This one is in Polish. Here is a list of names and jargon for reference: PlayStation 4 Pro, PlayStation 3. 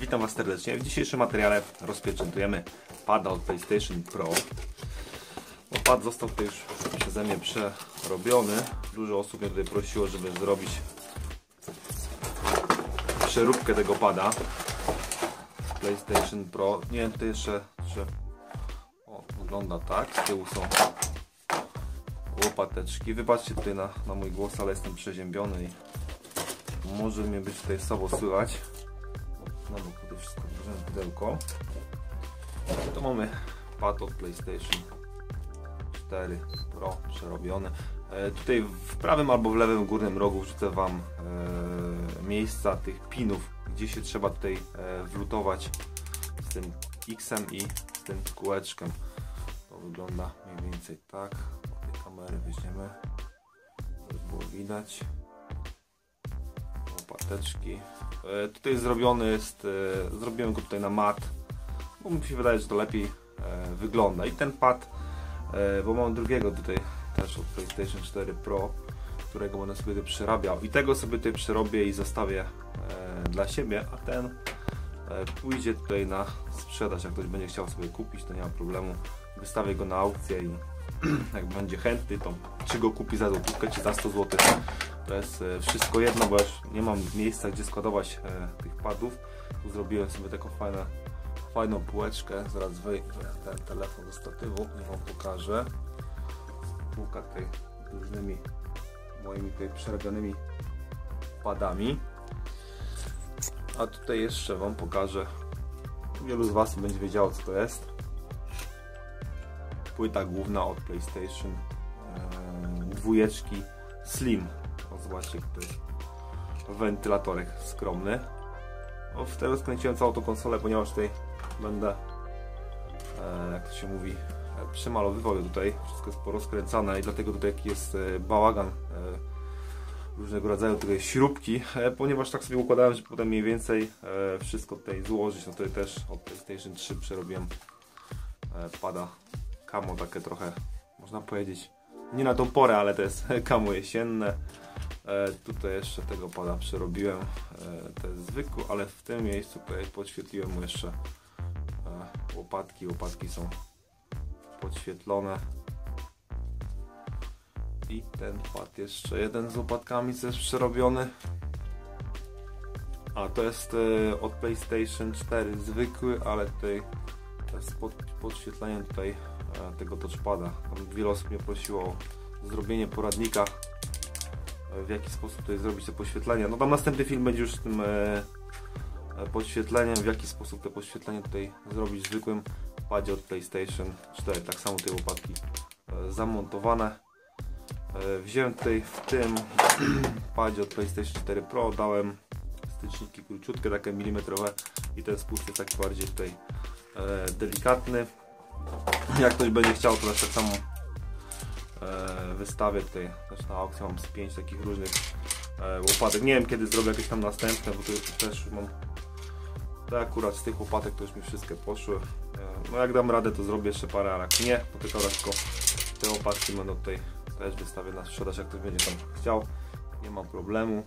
Witam Was serdecznie. W dzisiejszym materiale rozpieczętujemy pada od PlayStation Pro. No, pad został tutaj już przeze mnie przerobiony. Dużo osób mnie tutaj prosiło, żeby zrobić przeróbkę tego pada PlayStation Pro. Nie wiem, tutaj jeszcze wygląda tak. Z tyłu są łopateczki. Wybaczcie tutaj na mój głos, ale jestem przeziębiony i może mnie być tutaj słabo słychać. No bo to wszystko w pudełko. To mamy pad od PlayStation 4 Pro przerobiony. Tutaj w prawym albo w lewym górnym rogu wrzucę Wam miejsca tych pinów, gdzie się trzeba tutaj wlutować z tym X-em i z tym kółeczkiem. To wygląda mniej więcej tak. Tej kamery weźmiemy, żeby było widać. Łopateczki. Tutaj zrobiony jest, zrobiłem go tutaj na mat, bo mi się wydaje, że to lepiej wygląda. I ten pad, bo mam drugiego tutaj też od PlayStation 4 Pro, którego będę sobie tutaj przerabiał. I tego sobie tutaj przerobię i zostawię dla siebie, a ten pójdzie tutaj na sprzedaż. Jak ktoś będzie chciał sobie kupić, to nie ma problemu. Wystawię go na aukcję i jak będzie chętny, to czy go kupi za złotówkę, czy za 100 zł. To jest wszystko jedno, bo już nie mam miejsca, gdzie składować tych padów. Tu zrobiłem sobie taką fajną półeczkę. Zaraz wyjdę ten telefon do statywu i Wam pokażę. Półka tej różnymi moimi tutaj przerobionymi padami. A tutaj jeszcze Wam pokażę. Wielu z Was będzie wiedziało, co to jest. Płyta główna od PlayStation 2 Slim. O, zobaczcie, to jest wentylatorek skromny. O, wtedy skręciłem całą tą konsolę, ponieważ tutaj będę, jak to się mówi, przemalowywał ją tutaj. Wszystko jest porozkręcane i dlatego tutaj jest bałagan różnego rodzaju tutaj śrubki, ponieważ tak sobie układałem, że potem mniej więcej wszystko tutaj złożyć. No tutaj też od PlayStation 3 przerobiłem pada Kamo, takie trochę, można powiedzieć, nie na tą porę, ale to jest kamo jesienne. Tutaj jeszcze tego pada przerobiłem, to jest zwykły, ale w tym miejscu tutaj podświetliłem mu jeszcze łopatki. Łopatki są podświetlone. I ten pad, jeszcze jeden z łopatkami też przerobiony. A to jest od PlayStation 4 zwykły, ale tutaj z podświetleniem tutaj tego touchpada. Wiele osób mnie prosiło o zrobienie poradnika, w jaki sposób tutaj zrobić te podświetlenia. No tam następny film będzie już z tym podświetleniem, w jaki sposób te podświetlenie tutaj zrobić w zwykłym padzie od PlayStation 4. Tak samo te łopatki zamontowane. Wziąłem tutaj w tym padzie od PlayStation 4 Pro, dałem styczniki króciutkie, takie milimetrowe, i ten spust jest taki bardziej tutaj delikatny. Jak ktoś będzie chciał, to też tak samo wystawię tutaj. Też na aukcji mam z 5 takich różnych łopatek. Nie wiem, kiedy zrobię jakieś tam następne, bo tu też mam, to akurat z tych łopatek to już mi wszystkie poszły. No jak dam radę, to zrobię jeszcze parę, ale jak nie, to tylko te łopatki będą tutaj też wystawię na sprzedaż. Jak ktoś będzie tam chciał, nie ma problemu.